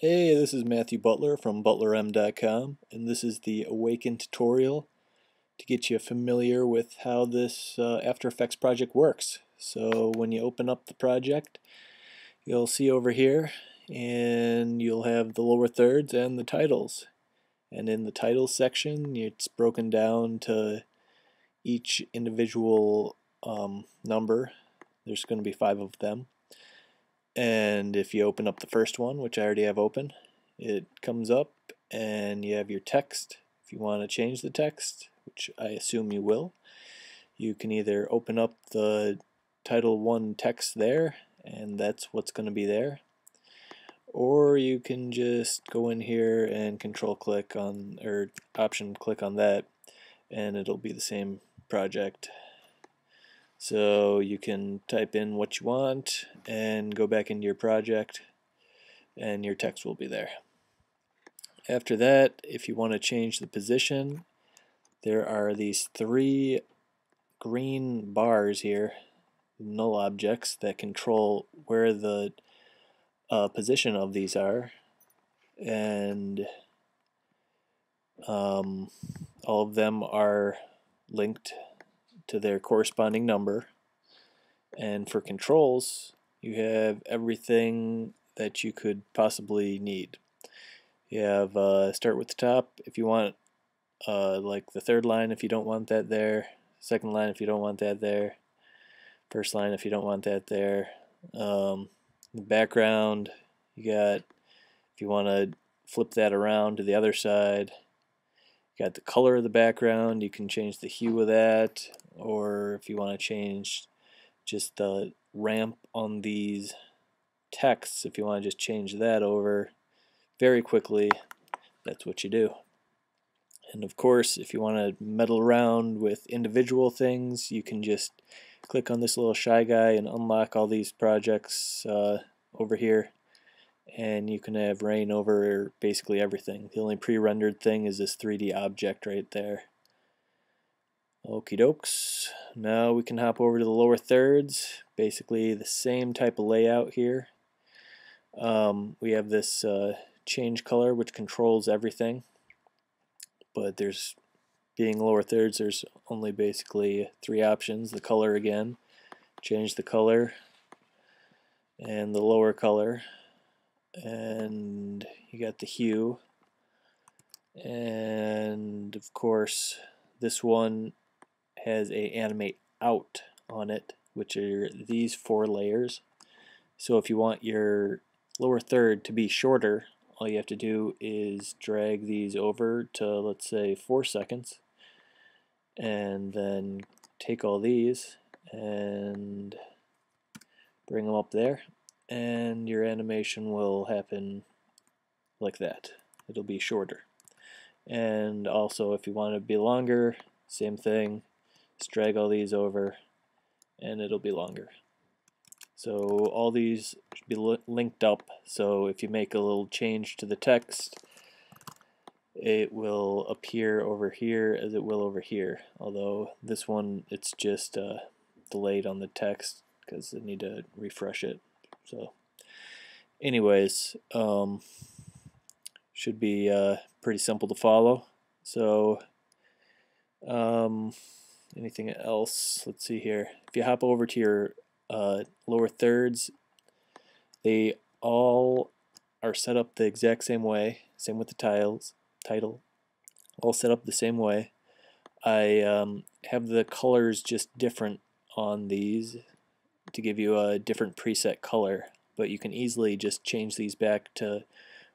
Hey, this is Matthew Butler from ButlerM.com, and this is the Awaken tutorial to get you familiar with how this After Effects project works. So when you open up the project, you'll see over here, and you'll have the lower thirds and the titles. And in the titles section, it's broken down to each individual number. There's going to be 5 of them. And if you open up the first one, which I already have open, it comes up and you have your text. If you want to change the text, which I assume you will, you can either open up the title 1 text there, and that's what's going to be there, or you can just go in here and option click on that, and it'll be the same project. So you can type in what you want and go back into your project, and your text will be there. After that, if you want to change the position, there are these 3 green bars here, null objects, that control where the position of these are, and all of them are linked to their corresponding number. And for controls, you have everything that you could possibly need. You have start with the top if you want, like the third line if you don't want that there, second line if you don't want that there, first line if you don't want that there. The background, you got if you want to flip that around to the other side. You got the color of the background, you can change the hue of that, or if you want to change just the ramp on these texts, if you want to just change that over very quickly, that's what you do. And of course, if you want to meddle around with individual things, you can just click on this little shy guy and unlock all these projects over here, and you can have reign over basically everything. The only pre-rendered thing is this 3D object right there. Okie dokes. Now we can hop over to the lower thirds. Basically the same type of layout here. We have this change color, which controls everything, but there's, being lower thirds, there's only basically 3 options. The color again, change the color, and the lower color, and you got the hue, and of course this one has a animate out on it, which are these 4 layers. So if you want your lower third to be shorter, all you have to do is drag these over to, let's say, 4 seconds, and then take all these and bring them up there, and your animation will happen like that. It'll be shorter. And also, if you want it to be longer, same thing, just drag all these over and it'll be longer. So all these should be linked up, so if you make a little change to the text, it will appear over here as it will over here, although this one, it's just delayed on the text because I need to refresh it. So anyways, should be pretty simple to follow. So anything else? Let's see here. If you hop over to your lower thirds, they all are set up the exact same way. Same with the title, all set up the same way. I have the colors just different on these to give you a different preset color, but you can easily just change these back to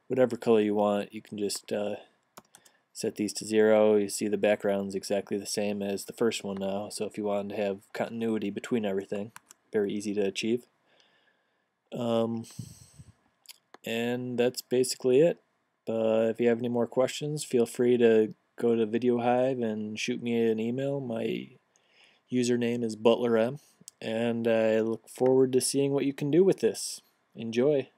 whatever color you want. You can just set these to 0. You see the background's exactly the same as the first one now, so if you wanted to have continuity between everything, very easy to achieve. And that's basically it. If you have any more questions, feel free to go to VideoHive and shoot me an email. My username is ButlerM. And I look forward to seeing what you can do with this. Enjoy.